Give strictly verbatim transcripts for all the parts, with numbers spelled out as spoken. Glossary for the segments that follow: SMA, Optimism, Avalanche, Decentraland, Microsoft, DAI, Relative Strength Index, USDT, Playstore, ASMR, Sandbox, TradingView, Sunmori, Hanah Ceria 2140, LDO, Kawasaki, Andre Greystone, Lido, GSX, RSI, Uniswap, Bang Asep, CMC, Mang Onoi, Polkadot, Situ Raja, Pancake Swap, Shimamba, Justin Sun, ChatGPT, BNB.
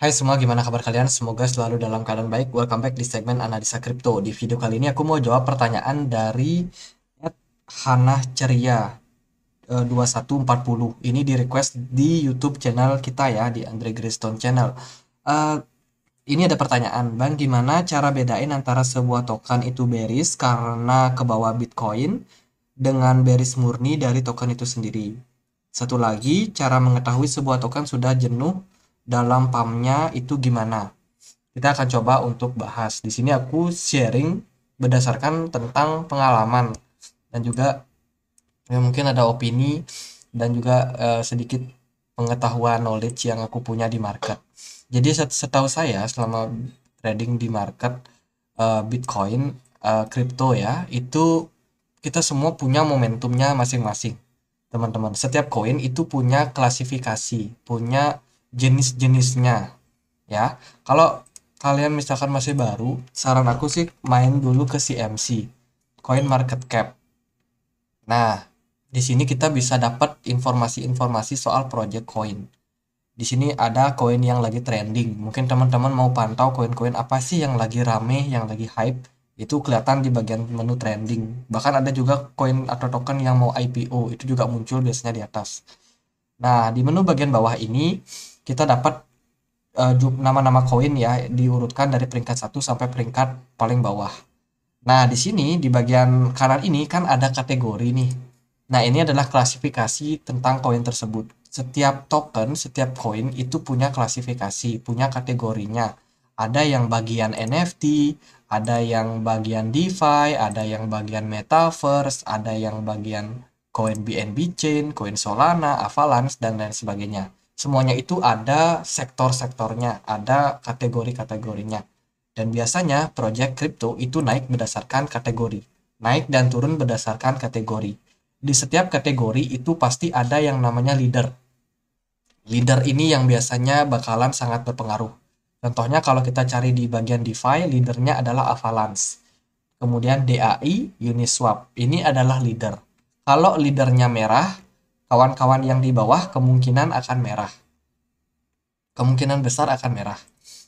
Hai semua, gimana kabar kalian? Semoga selalu dalam keadaan baik. Welcome back di segmen Analisa Kripto. Di video kali ini aku mau jawab pertanyaan dari Hanah Ceria dua satu empat nol. Ini di request di YouTube channel kita ya, di Andre Greystone channel. Uh, ini ada pertanyaan, Bang, gimana cara bedain antara sebuah token itu bearish karena ke bawah Bitcoin dengan bearish murni dari token itu sendiri? Satu lagi, cara mengetahui sebuah token sudah jenuh dalam pumpnya itu gimana? Kita akan coba untuk bahas. Di sini aku sharing berdasarkan tentang pengalaman dan juga ya mungkin ada opini dan juga eh, sedikit pengetahuan knowledge yang aku punya di market. Jadi setahu saya selama trading di market eh, Bitcoin, kripto eh, ya, itu kita semua punya momentumnya masing-masing, teman-teman. Setiap koin itu punya klasifikasi, punya jenis-jenisnya ya. Kalau kalian misalkan masih baru, saran aku sih main dulu ke C M C, Coin Market Cap. Nah, di sini kita bisa dapat informasi-informasi soal project coin. Di sini ada koin yang lagi trending. Mungkin teman-teman mau pantau koin-koin apa sih yang lagi rame, yang lagi hype, itu kelihatan di bagian menu trending. Bahkan ada juga koin atau token yang mau I P O, itu juga muncul biasanya di atas. Nah, di menu bagian bawah ini kita dapat nama-nama uh, koin ya, diurutkan dari peringkat satu sampai peringkat paling bawah. Nah, di sini di bagian kanan ini kan ada kategori nih. Nah, ini adalah klasifikasi tentang koin tersebut. Setiap token, setiap koin itu punya klasifikasi, punya kategorinya. Ada yang bagian N F T, ada yang bagian DeFi, ada yang bagian Metaverse, ada yang bagian koin B N B chain, koin Solana, Avalanche, dan lain sebagainya. Semuanya itu ada sektor-sektornya, ada kategori-kategorinya. Dan biasanya project crypto itu naik berdasarkan kategori, naik dan turun berdasarkan kategori. Di setiap kategori itu pasti ada yang namanya leader. Leader ini yang biasanya bakalan sangat berpengaruh. Contohnya kalau kita cari di bagian DeFi, leadernya adalah Avalanche. Kemudian D A I, Uniswap, ini adalah leader. Kalau leadernya merah, kawan-kawan yang di bawah kemungkinan akan merah. Kemungkinan besar akan merah.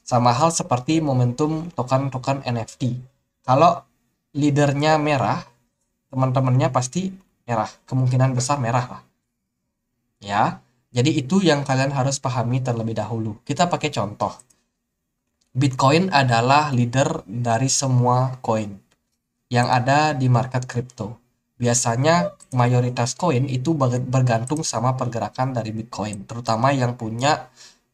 Sama hal seperti momentum token-token N F T. Kalau leadernya merah, teman-temannya pasti merah. Kemungkinan besar merah lah. Ya, jadi itu yang kalian harus pahami terlebih dahulu. Kita pakai contoh. Bitcoin adalah leader dari semua koin yang ada di market kripto. Biasanya mayoritas koin itu bergantung sama pergerakan dari Bitcoin, terutama yang punya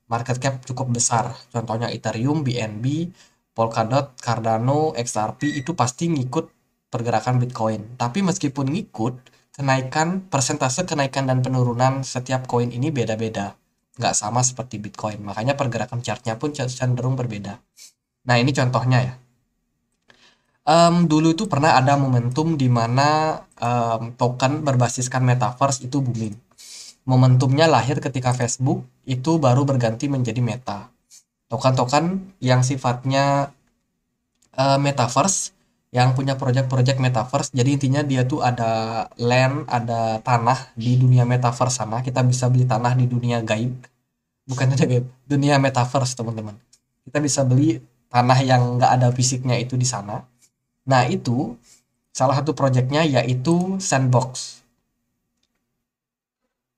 market cap cukup besar. Contohnya Ethereum, B N B, Polkadot, Cardano, X R P itu pasti ngikut pergerakan Bitcoin. Tapi meskipun ngikut, kenaikan persentase kenaikan dan penurunan setiap koin ini beda-beda. Nggak sama seperti Bitcoin, makanya pergerakan chartnya pun cenderung berbeda. Nah, ini contohnya ya. Um, dulu itu pernah ada momentum di mana um, token berbasiskan Metaverse itu booming. Momentumnya lahir ketika Facebook itu baru berganti menjadi Meta. Token-token yang sifatnya uh, Metaverse, yang punya project-project Metaverse, jadi intinya dia tuh ada land, ada tanah di dunia Metaverse sana. Kita bisa beli tanah di dunia gaib. Bukan ada gaib, dunia Metaverse, teman-teman. Kita bisa beli tanah yang nggak ada fisiknya itu di sana. Nah, itu salah satu projectnya yaitu Sandbox.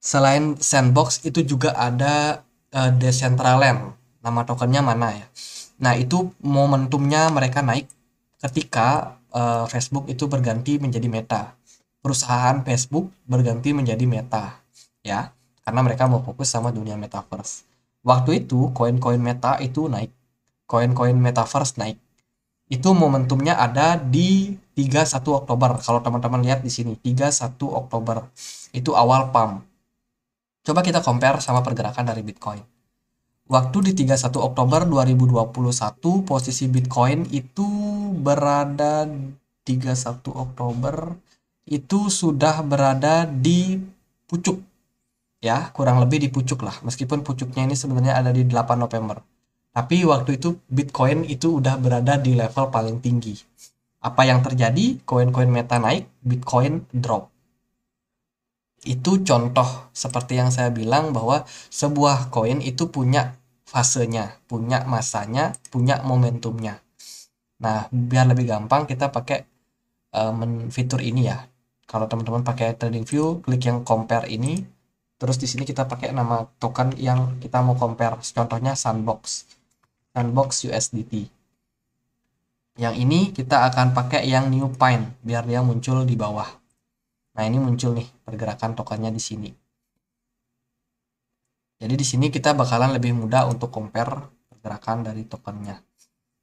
Selain Sandbox itu juga ada uh, Decentraland. Nama tokennya mana ya? Nah, itu momentumnya mereka naik ketika uh, Facebook itu berganti menjadi Meta. Perusahaan Facebook berganti menjadi Meta, ya, karena mereka mau fokus sama dunia Metaverse. Waktu itu koin-koin Meta itu naik, koin-koin Metaverse naik. Itu momentumnya ada di tiga puluh satu Oktober. Kalau teman-teman lihat di sini, tiga puluh satu Oktober. Itu awal pump. Coba kita compare sama pergerakan dari Bitcoin. Waktu di tiga puluh satu Oktober dua ribu dua puluh satu, posisi Bitcoin itu berada tiga puluh satu Oktober, itu sudah berada di pucuk. Ya, kurang lebih di pucuk lah. Meskipun pucuknya ini sebenarnya ada di delapan November. Tapi waktu itu Bitcoin itu udah berada di level paling tinggi. Apa yang terjadi? Koin-koin Meta naik, Bitcoin drop. Itu contoh seperti yang saya bilang bahwa sebuah koin itu punya fasenya, punya masanya, punya momentumnya. Nah, biar lebih gampang kita pakai uh, fitur ini ya. Kalau teman-teman pakai TradingView, klik yang compare ini. Terus di sini kita pakai nama token yang kita mau compare. Contohnya Sandbox. Sandbox U S D T. Yang ini kita akan pakai yang new pine biar dia muncul di bawah. Nah, ini muncul nih pergerakan tokennya di sini. Jadi di sini kita bakalan lebih mudah untuk compare pergerakan dari tokennya.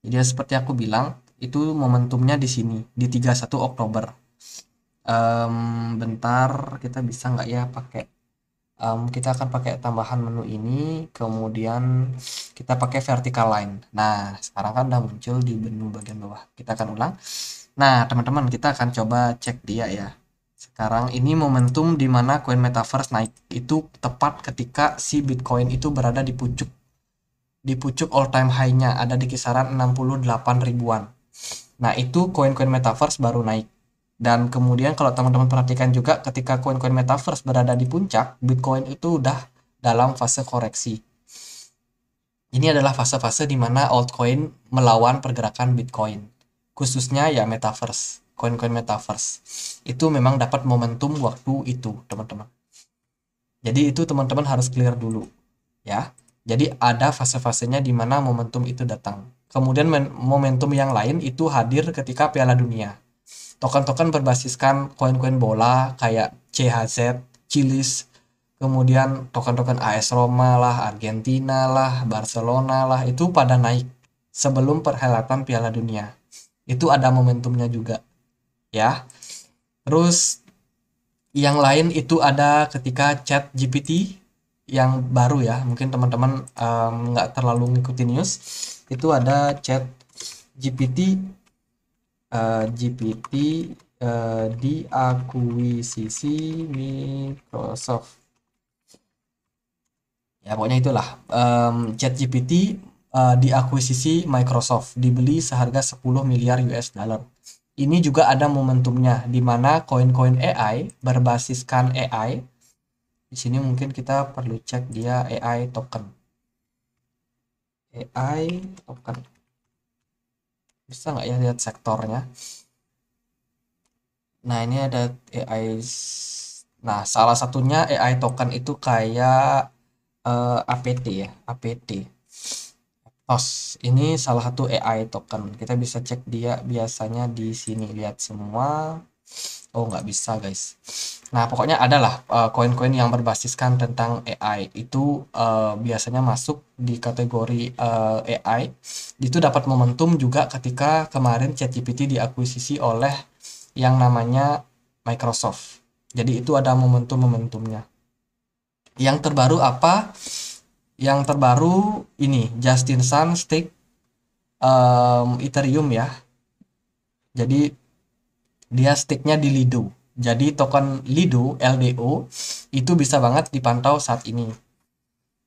Jadi seperti aku bilang, itu momentumnya di sini di tiga puluh satu Oktober. Um, bentar, kita bisa nggak ya pakai? Um, kita akan pakai tambahan menu ini, kemudian kita pakai vertical line. Nah, sekarang kan udah muncul di menu bagian bawah. Kita akan ulang. Nah, teman-teman, kita akan coba cek dia ya. Sekarang ini momentum di mana coin metaverse naik itu tepat ketika si Bitcoin itu berada di pucuk di pucuk all time high-nya, ada di kisaran enam puluh delapan ribuan. Nah, itu coin-coin metaverse baru naik. Dan kemudian kalau teman-teman perhatikan juga, ketika koin-koin metaverse berada di puncak, Bitcoin itu udah dalam fase koreksi. Ini adalah fase-fase di mana altcoin melawan pergerakan Bitcoin. Khususnya ya metaverse, koin-koin metaverse. Itu memang dapat momentum waktu itu, teman-teman. Jadi itu teman-teman harus clear dulu, ya. Jadi ada fase-fasenya di mana momentum itu datang. Kemudian momentum yang lain itu hadir ketika Piala Dunia. Token-token berbasiskan koin-koin bola kayak C H Z, Chilis, kemudian token-token A S Roma lah, Argentina lah, Barcelona lah, itu pada naik sebelum perhelatan Piala Dunia. Itu ada momentumnya juga, ya. Terus yang lain itu ada ketika ChatGPT yang baru ya, mungkin teman-teman nggak um, terlalu ngikutin news, itu ada ChatGPT. Uh, G P T uh, diakuisisi Microsoft. Ya pokoknya itulah. Um, ChatGPT uh, diakuisisi Microsoft, dibeli seharga sepuluh miliar U S dollar. Ini juga ada momentumnya di mana koin-koin A I berbasiskan A I. Di sini mungkin kita perlu cek dia A I token. A I token. Bisa nggak ya lihat sektornya? Nah, ini ada A I. Nah, salah satunya A I token itu kayak uh, A P T ya, A P T. Tos, ini salah satu A I token. Kita bisa cek dia biasanya di sini. Lihat semua. Oh, nggak bisa, guys. Nah, pokoknya adalah koin-koin uh, yang berbasiskan tentang A I itu uh, biasanya masuk di kategori uh, A I. Itu dapat momentum juga ketika kemarin ChatGPT diakuisisi oleh yang namanya Microsoft. Jadi itu ada momentum-momentumnya. Yang terbaru apa? Yang terbaru ini Justin Sun stake um, Ethereum ya. Jadi dia stake-nya di Lido. Jadi token Lido, L D O, itu bisa banget dipantau saat ini.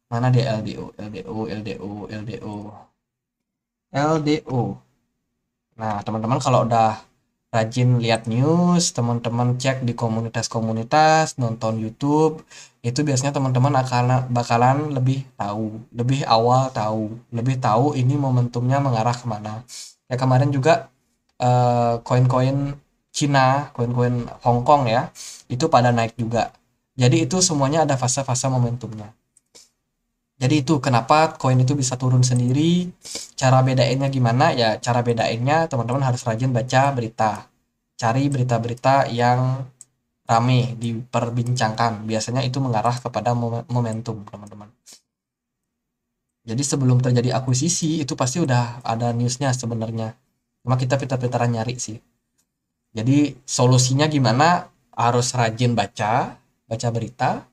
Mana dia LDO, LDO, LDO, LDO, LDO. Nah, teman-teman kalau udah rajin lihat news, teman-teman cek di komunitas-komunitas, nonton YouTube, itu biasanya teman-teman akan bakalan lebih tahu, lebih awal tahu, lebih tahu ini momentumnya mengarah kemana. Ya kemarin juga koin-koin uh, Cina, koin-koin Hong Kong ya, itu pada naik juga. Jadi itu semuanya ada fase-fase momentumnya. Jadi itu kenapa koin itu bisa turun sendiri, cara bedainnya gimana ya? Cara bedainnya teman-teman harus rajin baca berita. Cari berita-berita yang rame diperbincangkan. Biasanya itu mengarah kepada momentum, teman-teman. Jadi sebelum terjadi akuisisi itu pasti udah ada newsnya sebenarnya. Cuma kita pintar-pintaran nyari sih. Jadi solusinya gimana? Harus rajin baca, baca berita.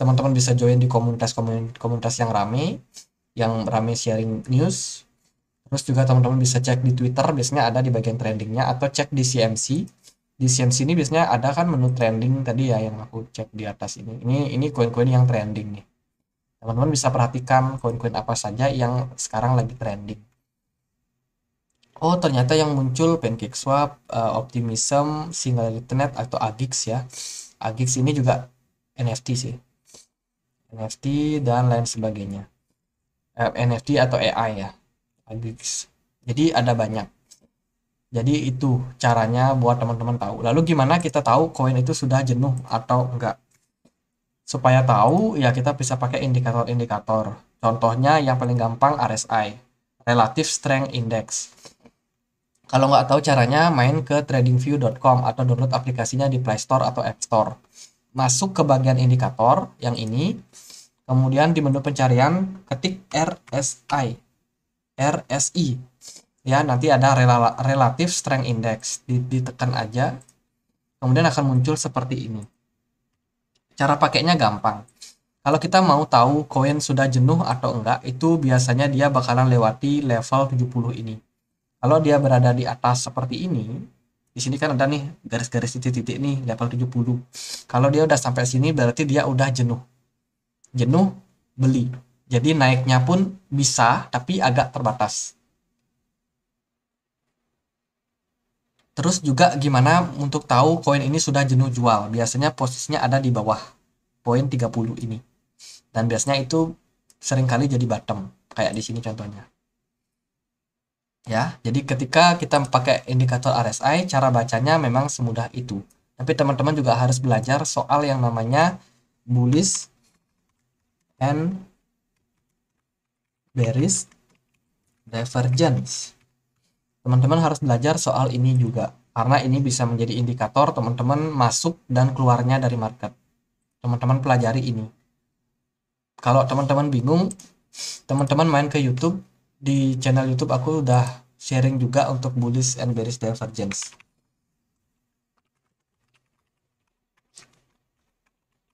Teman-teman bisa join di komunitas-komunitas yang rame, yang rame sharing news. Terus juga teman-teman bisa cek di Twitter, biasanya ada di bagian trendingnya, atau cek di C M C. Di C M C ini biasanya ada kan menu trending tadi ya, yang aku cek di atas ini. Ini ini koin-koin yang trending nih. Teman-teman bisa perhatikan koin-koin apa saja yang sekarang lagi trending. Oh, ternyata yang muncul Pancake Swap, uh, Optimism, Net atau Agix ya. Agix ini juga N F T sih. N F T dan lain sebagainya. eh, N F T atau A I ya, Agix. Jadi ada banyak. Jadi itu caranya buat teman-teman tahu. Lalu gimana kita tahu koin itu sudah jenuh atau enggak? Supaya tahu ya kita bisa pakai indikator-indikator. Contohnya yang paling gampang R S I, Relative Strength Index. Kalau nggak tahu caranya, main ke trading view dot com atau download aplikasinya di Play Store atau App Store. Masuk ke bagian indikator yang ini. Kemudian di menu pencarian ketik R S I. R S I. Ya, nanti ada rela Relative Strength Index, ditekan aja, kemudian akan muncul seperti ini. Cara pakainya gampang. Kalau kita mau tahu koin sudah jenuh atau enggak, itu biasanya dia bakalan lewati level tujuh puluh ini. Kalau dia berada di atas seperti ini, di sini kan ada nih garis-garis titik-titik nih level tujuh puluh. Kalau dia udah sampai sini berarti dia udah jenuh. Jenuh beli. Jadi naiknya pun bisa tapi agak terbatas. Terus juga gimana untuk tahu koin ini sudah jenuh jual? Biasanya posisinya ada di bawah poin tiga puluh ini. Dan biasanya itu seringkali jadi bottom. Kayak di sini contohnya. Ya, jadi ketika kita pakai indikator R S I, cara bacanya memang semudah itu. Tapi teman-teman juga harus belajar soal yang namanya bullish and bearish divergence. Teman-teman harus belajar soal ini juga, karena ini bisa menjadi indikator teman-teman masuk dan keluarnya dari market. Teman-teman pelajari ini. Kalau teman-teman bingung, teman-teman main ke YouTube. Di channel YouTube aku udah sharing juga untuk bullish and bearish divergence.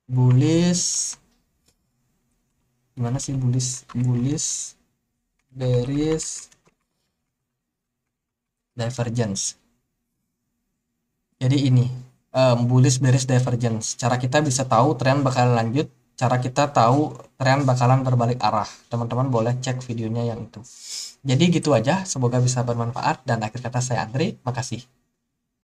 Bullish, gimana sih bullish? Bullish, bearish divergence. Jadi ini um, bullish bearish divergence. Cara kita bisa tahu tren bakalan lanjut, cara kita tahu tren bakalan berbalik arah. Teman-teman boleh cek videonya yang itu. Jadi gitu aja, semoga bisa bermanfaat dan akhir kata saya Andre, makasih.